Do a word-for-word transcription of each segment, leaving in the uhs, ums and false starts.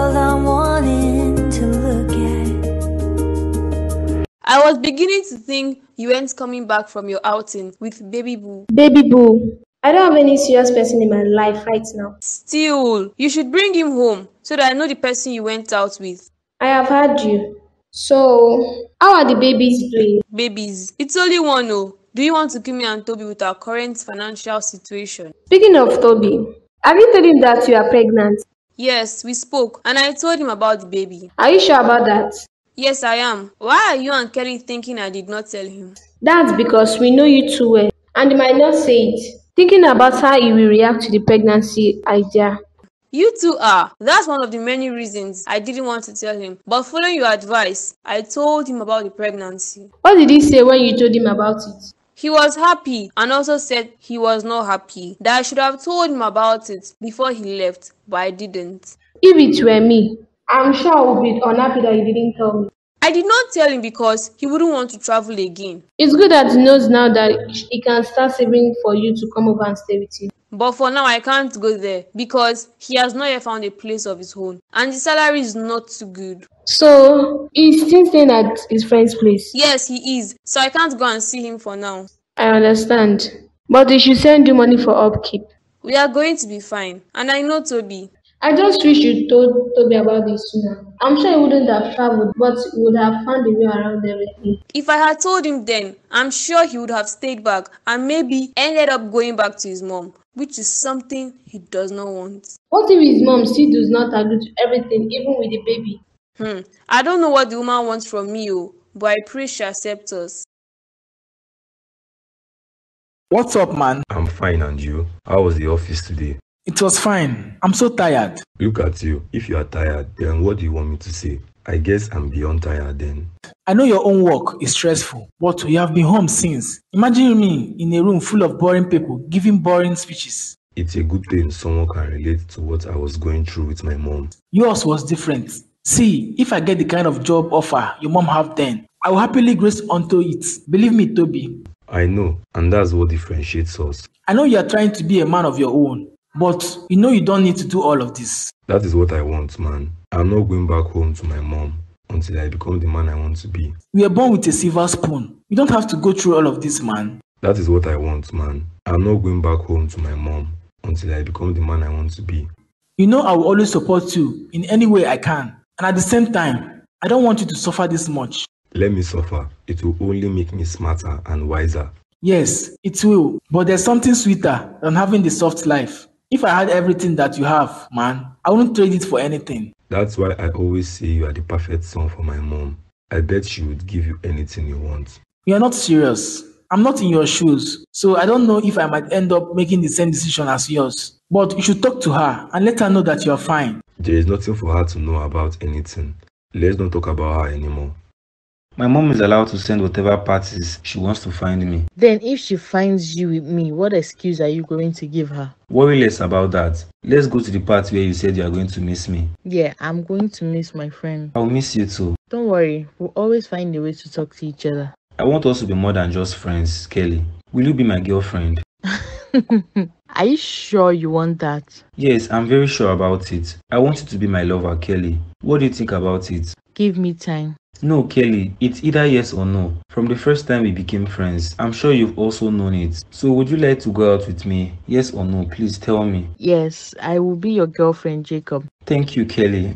all I'm wanting to look at. I was beginning to think you weren't coming back from your outing with Baby Boo. Baby Boo. I don't have any serious person in my life right now. Still, you should bring him home so that I know the person you went out with. I have heard you. So, how are the babies doing? Babies. It's only one, oh. Do you want to kill me and Toby with our current financial situation? Speaking of Toby, have you told him that you are pregnant? Yes, we spoke and I told him about the baby. Are you sure about that? Yes, I am. Why are you and Kelly thinking I did not tell him? That's because we know you too well and he might not say it. Thinking about how he will react to the pregnancy idea. You two are. That's one of the many reasons I didn't want to tell him. But following your advice, I told him about the pregnancy. What did he say when you told him about it? He was happy and also said he was not happy, that I should have told him about it before he left, but I didn't. If it were me, I'm sure I would be unhappy that you didn't tell me. I did not tell him because he wouldn't want to travel again. It's good that he knows now that he can start saving for you to come over and stay with him. But for now, I can't go there because he has not yet found a place of his own and the salary is not too good. So, he's still staying at his friend's place? Yes, he is. So I can't go and see him for now. I understand. But you should send you money for upkeep. We are going to be fine. And I know Toby. I just wish you told Toby about this sooner. I'm sure he wouldn't have traveled, but he would have found a way around everything. If I had told him then, I'm sure he would have stayed back and maybe ended up going back to his mom, which is something he does not want. What if his mom still does not agree to everything, even with the baby? Hmm, I don't know what the woman wants from me, but I pray she accepts us. What's up, man? I'm fine, and you? How was the office today? It was fine. I'm so tired. Look at you. If you are tired, then what do you want me to say? I guess I'm beyond tired then. I know your own work is stressful, but you have been home since. Imagine me in a room full of boring people giving boring speeches. It's a good thing someone can relate to what I was going through with my mom. Yours was different. See, if I get the kind of job offer your mom have then, I will happily grace onto it. Believe me, Toby. I know, and that's what differentiates us. I know you are trying to be a man of your own. But you know you don't need to do all of this. That is what I want, man. I'm not going back home to my mom until I become the man I want to be. We are born with a silver spoon. You don't have to go through all of this, man. That is what I want, man. I'm not going back home to my mom until I become the man I want to be. You know I will always support you in any way I can. And at the same time, I don't want you to suffer this much. Let me suffer. It will only make me smarter and wiser. Yes, it will. But there's something sweeter than having the soft life. If I had everything that you have, man, I wouldn't trade it for anything. That's why I always say you are the perfect son for my mom. I bet she would give you anything you want. You are not serious. I'm not in your shoes, so I don't know if I might end up making the same decision as yours. But you should talk to her and let her know that you are fine. There is nothing for her to know about anything. Let's not talk about her anymore. My mom is allowed to send whatever parties she wants to find me. Then if she finds you with me, what excuse are you going to give her? Worry less about that. Let's go to the party where you said you are going to miss me. Yeah, I'm going to miss my friend. I'll miss you too. Don't worry, we'll always find a way to talk to each other. I want us to be more than just friends, Kelly. Will you be my girlfriend? Are you sure you want that? Yes, I'm very sure about it. I want you to be my lover, Kelly. What do you think about it? Give me time. No, Kelly, it's either yes or no. From the first time we became friends, I'm sure you've also known it. So would you like to go out with me? Yes or no? Please tell me. Yes, I will be your girlfriend, Jacob. Thank you, Kelly.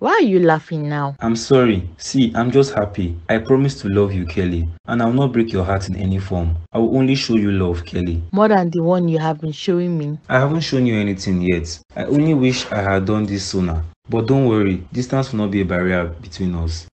Why are you laughing now? I'm sorry. See, I'm just happy. I promise to love you, Kelly. And I will not break your heart in any form. I will only show you love, Kelly. More than the one you have been showing me. I haven't shown you anything yet. I only wish I had done this sooner. But don't worry, distance will not be a barrier between us.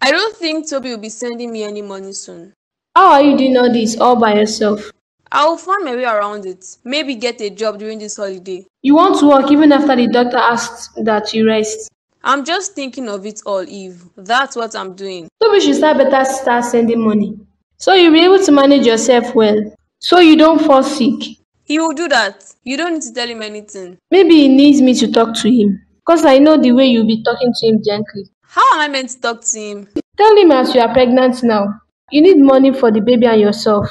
I don't think Toby will be sending me any money soon. How are you doing all this all by yourself? I will find my way around it. Maybe get a job during this holiday. You want to work even after the doctor asks that you rest? I'm just thinking of it all, Eve. That's what I'm doing. So we should start better start sending money. So you'll be able to manage yourself well. So you don't fall sick. He will do that. You don't need to tell him anything. Maybe he needs me to talk to him. Because I know the way you'll be talking to him gently. How am I meant to talk to him? Tell him as you are pregnant now. You need money for the baby and yourself.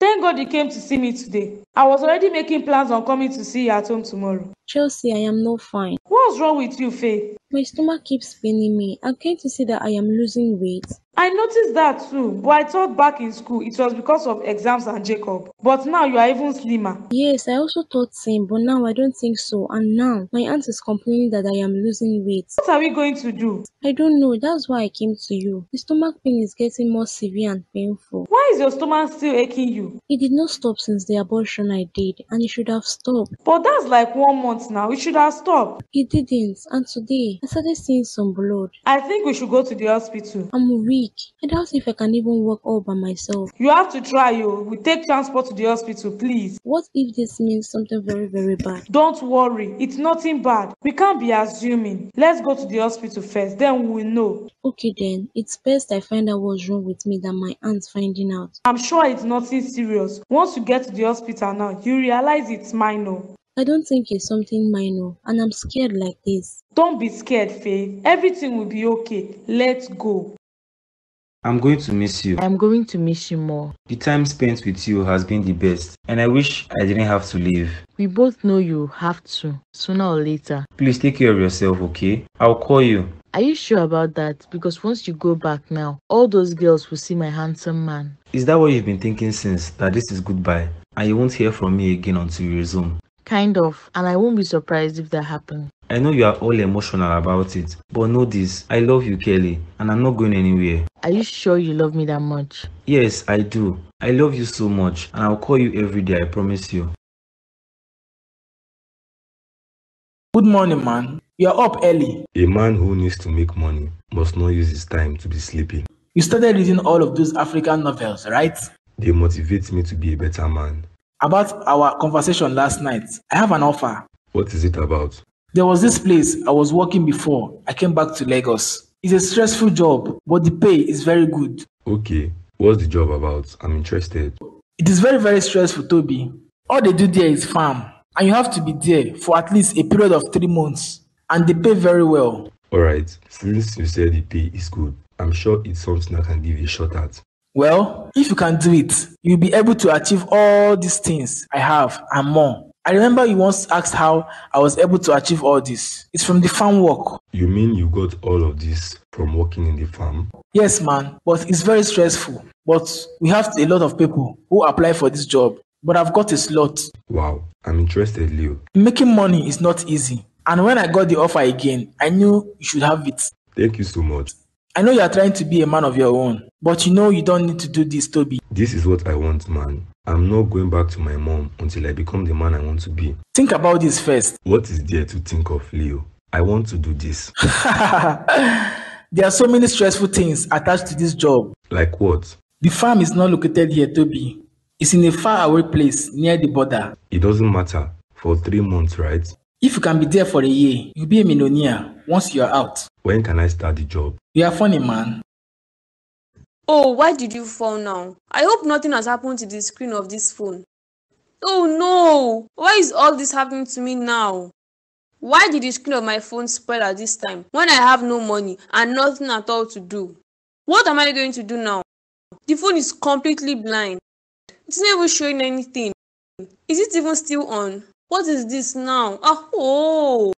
Thank God you came to see me today. I was already making plans on coming to see you at home tomorrow. Chelsea, I am not fine. What's wrong with you, Faye? My stomach keeps paining me. I'm going to see that I am losing weight. I noticed that too, but I thought back in school it was because of exams and Jacob. But now you are even slimmer. Yes, I also thought same, but now I don't think so. And now, my aunt is complaining that I am losing weight. What are we going to do? I don't know. That's why I came to you. The stomach pain is getting more severe and painful. Why is your stomach still aching you? It did not stop since the abortion I did, and it should have stopped. But that's like one month now. It should have stopped. It didn't, and today, I started seeing some blood. I think we should go to the hospital. I'm weak. I doubt if I can even walk all by myself. You have to try, you. We take transport to the hospital, please. What if this means something very, very bad? Don't worry. It's nothing bad. We can't be assuming. Let's go to the hospital first, then we'll know. Okay then. It's best I find out what's wrong with me than my aunt's finding out. I'm sure it's nothing serious. Once you get to the hospital now, you realize it's minor. I don't think it's something minor, and I'm scared like this. Don't be scared, Faye. Everything will be okay. Let's go. I'm going to miss you. I'm going to miss you more. The time spent with you has been the best, and I wish I didn't have to leave. We both know you have to, sooner or later. Please take care of yourself, okay? I'll call you. Are you sure about that? Because once you go back now, all those girls will see my handsome man. Is that what you've been thinking since, that this is goodbye, and you won't hear from me again until you resume? Kind of, and I won't be surprised if that happens. I know you are all emotional about it, but know this, I love you, Kelly, and I'm not going anywhere. Are you sure you love me that much? Yes, I do. I love you so much, and I'll call you every day, I promise you. Good morning, man. You're up early. A man who needs to make money must not use his time to be sleepy. You started reading all of those African novels, right? They motivate me to be a better man. About our conversation last night, I have an offer. What is it about? There was this place I was working before I came back to Lagos. It's a stressful job, but the pay is very good. Okay, what's the job about? I'm interested. It is very, very stressful, Toby. All they do there is farm, and you have to be there for at least a period of three months, and they pay very well. Alright, since you said the pay is good, I'm sure it's something I can give a shot at. Well, if you can do it, you'll be able to achieve all these things I have and more. I remember you once asked how I was able to achieve all this. It's from the farm work. You mean you got all of this from working in the farm? Yes, man, but it's very stressful. But we have a lot of people who apply for this job, but I've got a slot. Wow, I'm interested, Leo. Making money is not easy. And when I got the offer again, I knew you should have it. Thank you so much. I know you are trying to be a man of your own, but you know you don't need to do this, Toby. This is what I want, man. I'm not going back to my mom until I become the man I want to be. Think about this first. What is there to think of, Leo? I want to do this. There are so many stressful things attached to this job. Like what? The farm is not located here, Toby. It's in a faraway place near the border. It doesn't matter. For three months, right? If you can be there for a year, you'll be a millionaire once you're out. When can I start the job? You are funny, man. Oh, why did you fall now? I hope nothing has happened to the screen of this phone. Oh no! Why is all this happening to me now? Why did the screen of my phone spoil at this time when I have no money and nothing at all to do? What am I going to do now? The phone is completely blind. It's not even showing anything. Is it even still on? What is this now? Oh!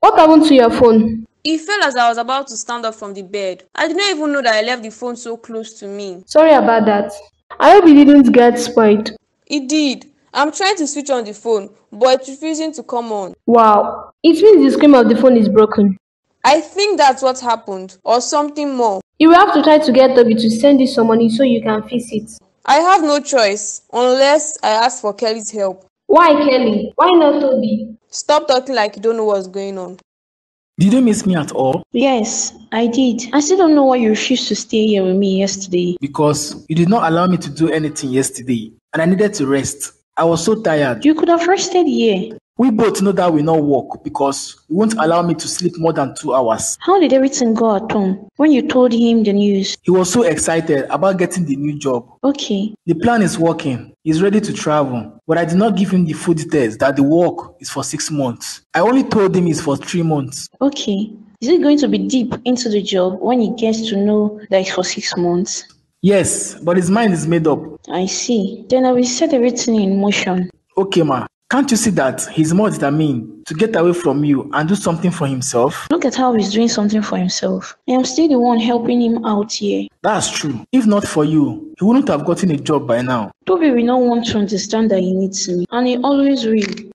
What happened to your phone? It fell as I was about to stand up from the bed. I did not even know that I left the phone so close to me. Sorry about that. I hope it didn't get spoiled. It did. I'm trying to switch on the phone, but it's refusing to come on. Wow. It means the screen of the phone is broken. I think that's what happened, or something more. You will have to try to get Toby to send you some money so you can fix it. I have no choice, unless I ask for Kelly's help. Why Kelly? Why not Toby? Stop talking like you don't know what's going on. Did you miss me at all? Yes, I did. I still don't know why you refused to stay here with me yesterday. Because you did not allow me to do anything yesterday, and I needed to rest. I was so tired. You could have rested here. We both know that will not work because you won't allow me to sleep more than two hours. How did everything go at home when you told him the news? He was so excited about getting the new job. Okay. The plan is working. He's ready to travel. But I did not give him the food test that the work is for six months. I only told him it's for three months. Okay. Is it going to be deep into the job when he gets to know that it's for six months? Yes, but his mind is made up. I see. Then I will set everything in motion. Okay, ma. Can't you see that he's more determined to get away from you and do something for himself? Look at how he's doing something for himself. I am still the one helping him out here. That's true. If not for you, he wouldn't have gotten a job by now. Toby will not want to understand that he needs me, and he always will.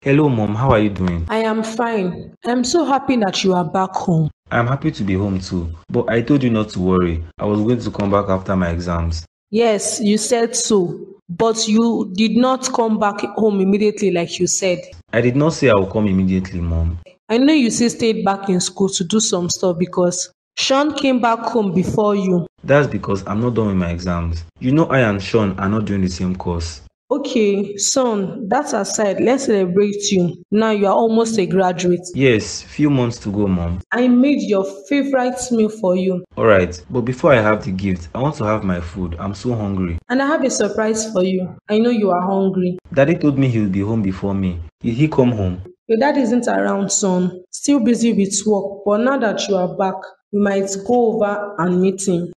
Hello, Mom. How are you doing? I am fine. I'm so happy that you are back home. I'm happy to be home too, but I told you not to worry. I was going to come back after my exams. Yes, you said so. But you did not come back home immediately like you said. I did not say I will come immediately, Mom. I know you still stayed back in school to do some stuff because Sean came back home before you. That's because I'm not done with my exams. You know I and Sean are not doing the same course. Okay, son, that aside, let's celebrate you. Now you are almost a graduate. Yes, few months to go, Mom. I made your favorite meal for you. Alright, but before I have the gift, I want to have my food. I'm so hungry. And I have a surprise for you. I know you are hungry. Daddy told me he will be home before me. Did he come home? Your dad isn't around, son. Still busy with work, but now that you are back, we might go over and meet him.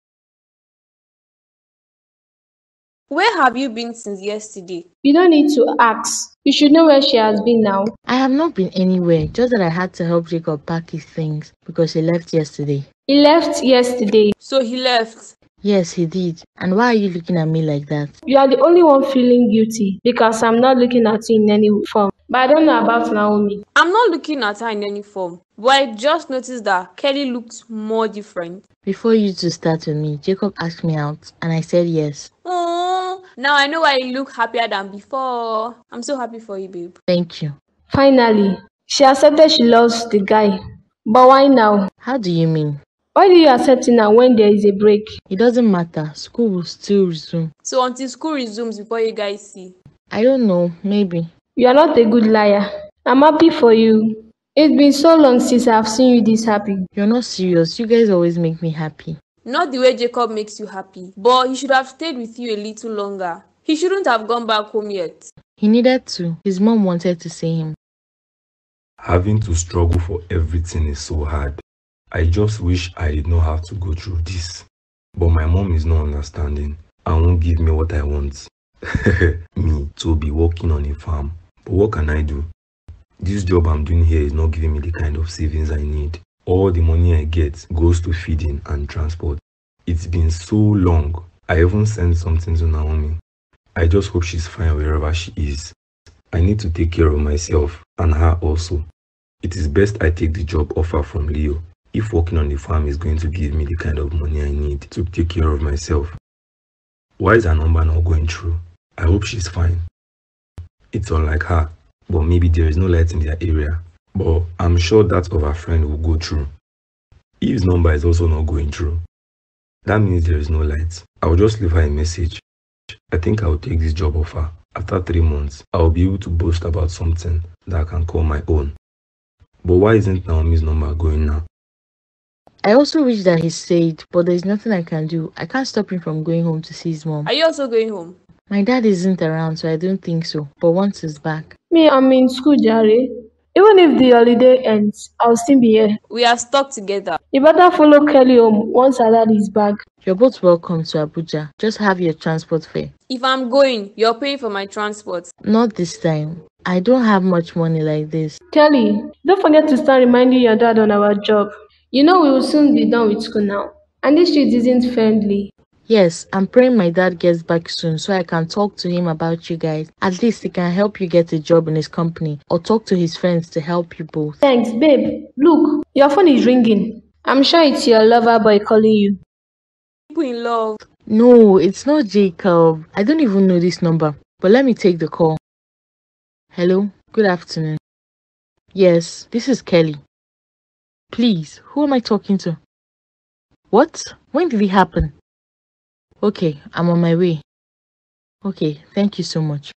Where have you been since yesterday? You don't need to ask. You should know where she has been now. I have not been anywhere, just that I had to help Jacob pack his things because he left yesterday. He left yesterday? So he left? Yes, he did. And why are you looking at me like that? You are the only one feeling guilty because I'm not looking at you in any form. But I don't know about Naomi. I'm not looking at her in any form. But I just noticed that Kelly looked more different. Before you two start with me, Jacob asked me out and I said yes. Oh, now I know I look happier than before. I'm so happy for you, babe. Thank you. Finally, she accepted she loves the guy. But why now? How do you mean? Why do you accept it now when there is a break? It doesn't matter. School will still resume. So until school resumes before you guys see? I don't know. Maybe. You are not a good liar. I'm happy for you. It's been so long since I've seen you this happy. You're not serious. You guys always make me happy. Not the way Jacob makes you happy. But he should have stayed with you a little longer. He shouldn't have gone back home yet. He needed to. His mom wanted to see him. Having to struggle for everything is so hard. I just wish I did not have to go through this. But my mom is not understanding and won't give me what I want. Me, Toby, working on a farm. But what can I do? This job I'm doing here is not giving me the kind of savings I need. All the money I get goes to feeding and transport. It's been so long. I even sent something to Naomi. I just hope she's fine wherever she is. I need to take care of myself and her also. It is best I take the job offer from Leo if working on the farm is going to give me the kind of money I need to take care of myself. Why is her number not going through? I hope she's fine. It's unlike her, but maybe there is no light in their area. But I'm sure that of her friend will go through. Eve's number is also not going through. That means there is no light. I'll just leave her a message. I think I'll take this job offer. After three months, I'll be able to boast about something that I can call my own. But why isn't Naomi's number going now? I also wish that he stayed, but there's nothing I can do. I can't stop him from going home to see his mom. Are you also going home? My dad isn't around, so I don't think so. But once he's back. Me, I'm in school, Jerry. Even if the holiday ends, I'll still be here. We are stuck together. You better follow Kelly home once her dad is back. You're both welcome to Abuja. Just have your transport fare. If I'm going, you're paying for my transport. Not this time. I don't have much money like this. Kelly, don't forget to start reminding your dad on our job. You know we will soon be done with school now. And this street isn't friendly. Yes, I'm praying my dad gets back soon so I can talk to him about you guys. At least he can help you get a job in his company or talk to his friends to help you both. Thanks, babe. Look, your phone is ringing. I'm sure it's your lover boy calling you. People in love. No, it's not Jacob. I don't even know this number, but let me take the call. Hello, good afternoon. Yes, this is Kelly. Please, who am I talking to? What? When did it happen? Okay, I'm on my way. Okay, thank you so much.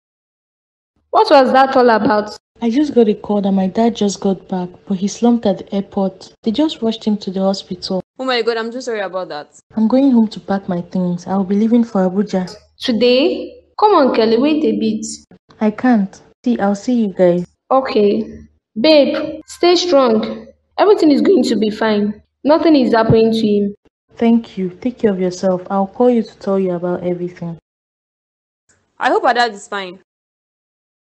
What was that all about? I just got a call that my dad just got back, but he slumped at the airport. They just rushed him to the hospital. Oh my god, I'm so sorry about that. I'm going home to pack my things. I'll be leaving for Abuja. Today? Come on, Kelly, wait a bit. I can't. See, I'll see you guys. Okay. Babe, stay strong. Everything is going to be fine. Nothing is happening to him. Thank you. Take care of yourself. I'll call you to tell you about everything. I hope our dad is fine.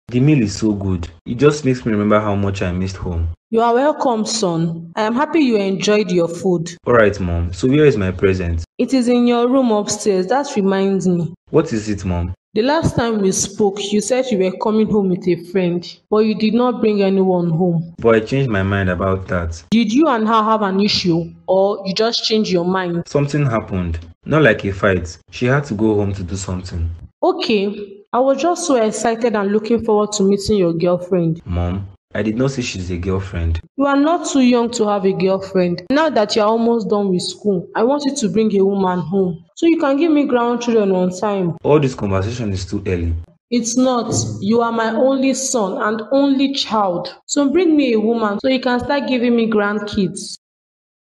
The meal is so good. It just makes me remember how much I missed home. You are welcome, son. I am happy you enjoyed your food. Alright, Mom. So where is my present? It is in your room upstairs. That reminds me. What is it, Mom? The last time we spoke, you said you were coming home with a friend, but you did not bring anyone home. But I changed my mind about that. Did you and her have an issue, or you just changed your mind? Something happened. Not like a fight. She had to go home to do something. Okay. I was just so excited and looking forward to meeting your girlfriend. Mom, I did not say she's a girlfriend. You are not too young to have a girlfriend. Now that you are almost done with school, I want you to bring a woman home so you can give me ground children on time. All this conversation is too early. It's not. You are my only son and only child. So bring me a woman so you can start giving me grandkids.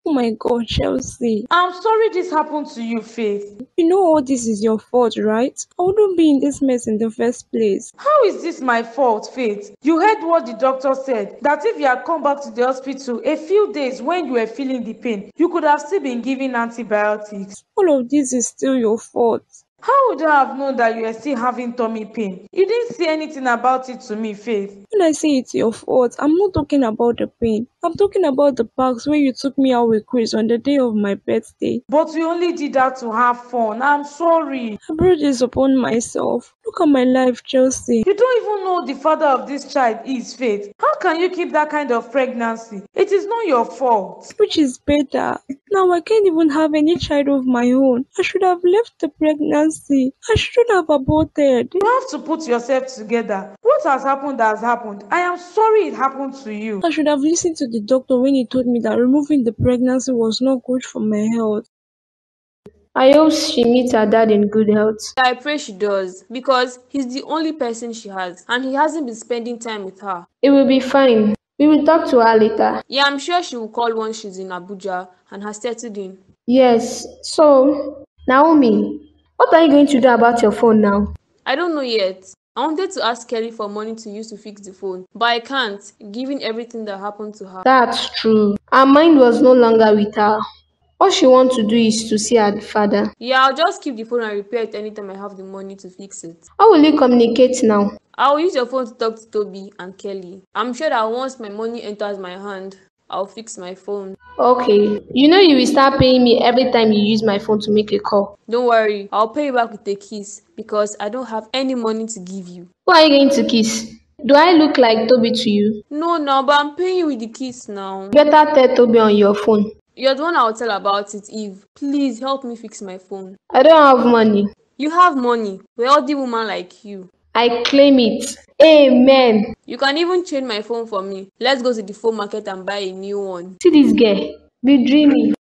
Oh my God, Chelsea. I'm sorry this happened to you, Faith. You know all this is your fault, right? I wouldn't be in this mess in the first place. How is this my fault, Faith? You heard what the doctor said, that if you had come back to the hospital a few days when you were feeling the pain, you could have still been given antibiotics. All of this is still your fault. How would I have known that you are still having tummy pain? You didn't say anything about it to me, Faith. When I say it's your fault, I'm not talking about the pain. I'm talking about the parks where you took me out with Chris on the day of my birthday. But we only did that to have fun. I'm sorry. I brought this upon myself. Look at my life, Chelsea. You don't even know the father of this child is, Faith. How can you keep that kind of pregnancy? It is not your fault. Which is better. Now I can't even have any child of my own. I should have left the pregnancy. I shouldn't have aborted. You have to put yourself together. What has happened has happened. I am sorry it happened to you. I should have listened to the doctor when he told me that removing the pregnancy was not good for my health. I hope she meets her dad in good health. I pray she does, because he's the only person she has and he hasn't been spending time with her. It will be fine. We will talk to her later. Yeah, I'm sure she will call once she's in Abuja and has settled in. Yes. So, Naomi, what are you going to do about your phone now? I don't know yet. I wanted to ask Kelly for money to use to fix the phone, but I can't, given everything that happened to her. That's true. Her mind was no longer with her. All she wants to do is to see her father. Yeah, I'll just keep the phone and repair it anytime I have the money to fix it. How will you communicate now? I'll use your phone to talk to Toby and Kelly. I'm sure that once my money enters my hand, I'll fix my phone. Okay. You know you will start paying me every time you use my phone to make a call. Don't worry. I'll pay you back with a kiss because I don't have any money to give you. Who are you going to kiss? Do I look like Toby to you? No, no, but I'm paying you with the kiss now. Better tell Toby on your phone. You're the one I'll tell about it, Eve. Please help me fix my phone. I don't have money. You have money. We're all the woman like you. I claim it. Amen. You can even change my phone for me. Let's go to the phone market and buy a new one. See this girl. Be dreaming.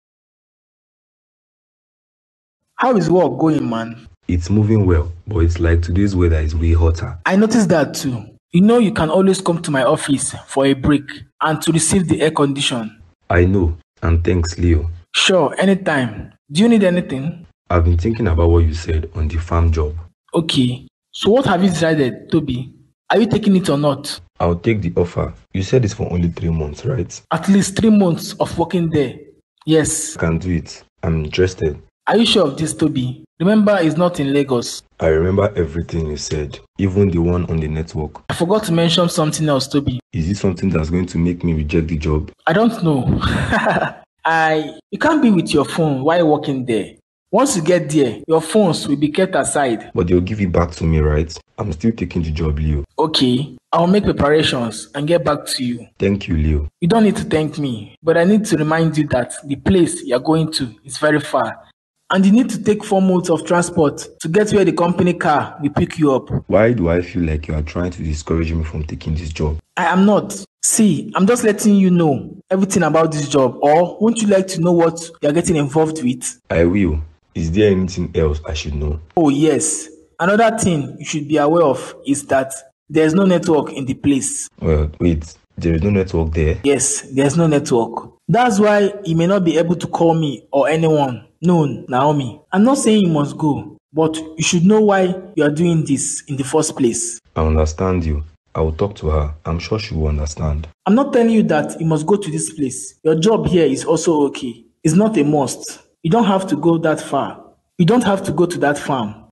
How is work going, man? It's moving well, but it's like today's weather is way hotter. I noticed that too. You know you can always come to my office for a break and to receive the air condition. I know. And thanks, Leo. Sure, anytime. Do you need anything? I've been thinking about what you said on the farm job. Okay. So what have you decided, Toby? Are you taking it or not? I'll take the offer. You said it's for only three months, right? At least three months of working there. Yes. I can do it. I'm interested. Are you sure of this, Toby? Remember, it's not in Lagos. I remember everything you said, even the one on the network. I forgot to mention something else, Toby. Is this something that's going to make me reject the job? I don't know. I... You can't be with your phone while working there. Once you get there, your phones will be kept aside. But they'll give it back to me, right? I'm still taking the job, Leo. Okay. I'll make preparations and get back to you. Thank you, Leo. You don't need to thank me, but I need to remind you that the place you're going to is very far. And you need to take four modes of transport to get where the company car will pick you up. Why do I feel like you are trying to discourage me from taking this job? I am not. See, I'm just letting you know everything about this job. Or, wouldn't you like to know what you're getting involved with? I will. Is there anything else I should know? Oh, yes. Another thing you should be aware of is that there is no network in the place. Well, wait. There is no network there? Yes, there is no network. That's why you may not be able to call me or anyone. No, Naomi. I'm not saying you must go, but you should know why you are doing this in the first place. I understand you. I will talk to her. I'm sure she will understand. I'm not telling you that you must go to this place. Your job here is also okay. It's not a must. You don't have to go that far. You don't have to go to that farm.